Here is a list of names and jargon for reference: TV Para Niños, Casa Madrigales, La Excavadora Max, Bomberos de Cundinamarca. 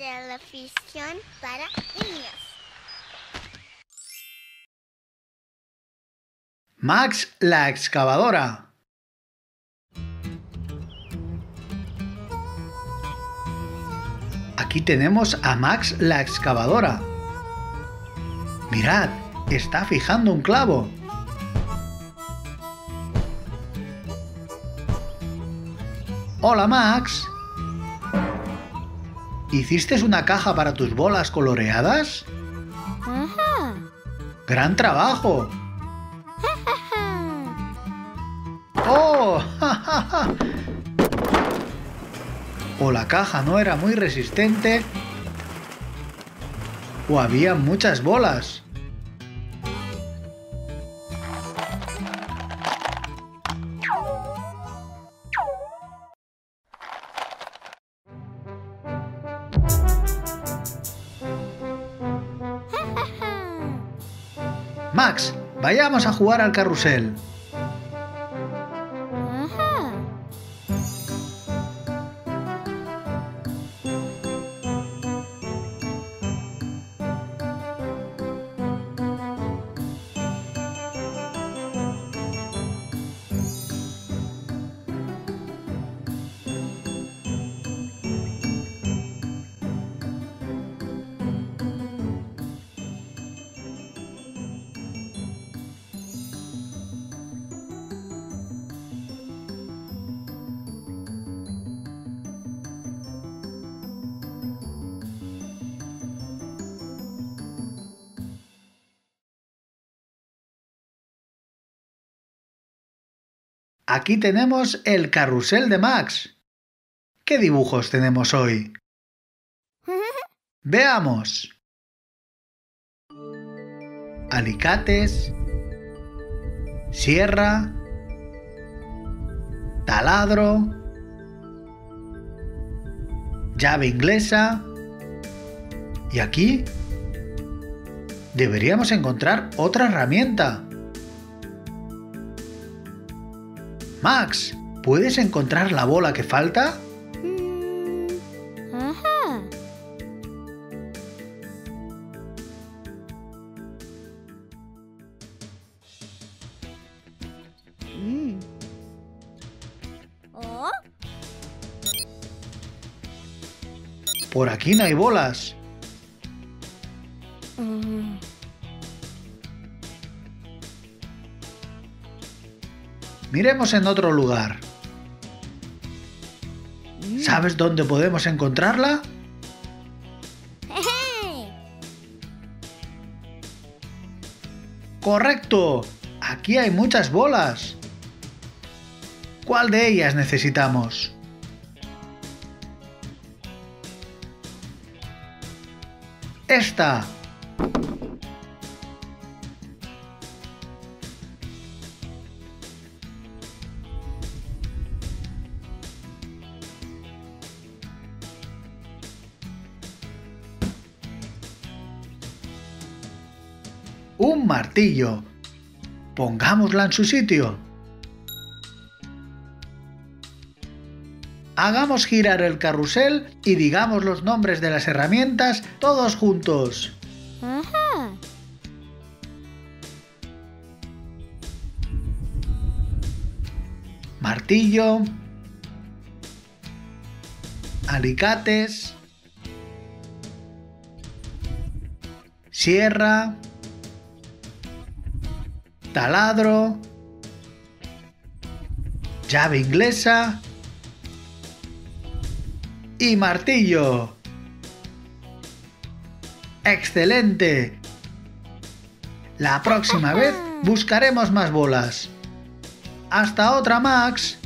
Televisión para niños. Max, la excavadora. Aquí tenemos a Max, la excavadora. Mirad, está fijando un clavo. Hola, Max. ¿Hiciste una caja para tus bolas coloreadas? Ajá. ¡Gran trabajo! ¡Oh! O la caja no era muy resistente, o había muchas bolas. Max, vayamos a jugar al carrusel. Ajá. Aquí tenemos el carrusel de Max. ¿Qué dibujos tenemos hoy? Veamos. Alicates, sierra, taladro, llave inglesa. Y aquí deberíamos encontrar otra herramienta. Max, ¿puedes encontrar la bola que falta? Ajá. ¿Oh? Por aquí no hay bolas. Miremos en otro lugar. ¿Sabes dónde podemos encontrarla? ¡Correcto! Aquí hay muchas bolas. ¿Cuál de ellas necesitamos? Esta. Un martillo. Pongámosla en su sitio. Hagamos girar el carrusel y digamos los nombres de las herramientas todos juntos. Ajá. Martillo. Alicates. Sierra. Taladro, llave inglesa y martillo. ¡Excelente! La próxima vez buscaremos más bolas. ¡Hasta otra, Max!